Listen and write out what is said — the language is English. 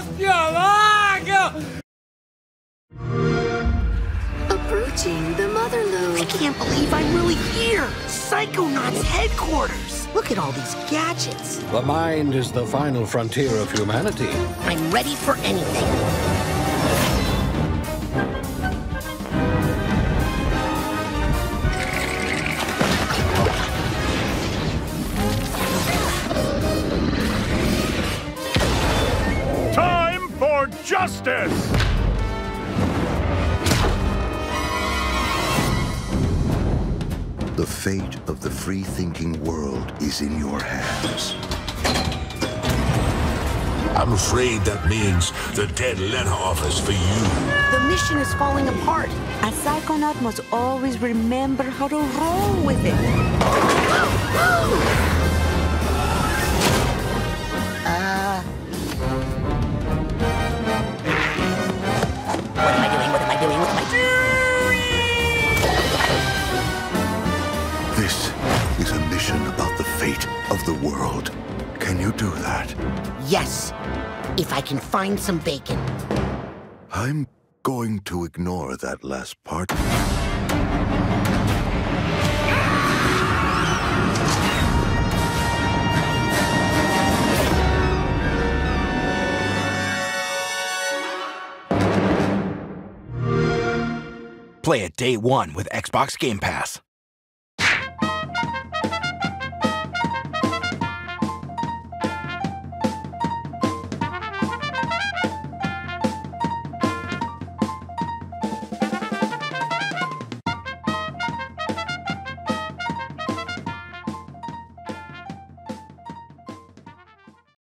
Approaching the mother lode. I can't believe I'm really here. Psychonauts headquarters. Look at all these gadgets. The mind is the final frontier of humanity. I'm ready for anything. Justice! The fate of the free-thinking world is in your hands. I'm afraid that means the dead letter office for you. The mission is falling apart. A psychonaut must always remember how to roll with it. This is a mission about the fate of the world. Can you do that? Yes, if I can find some bacon. I'm going to ignore that last part. Play it day one with Xbox Game Pass.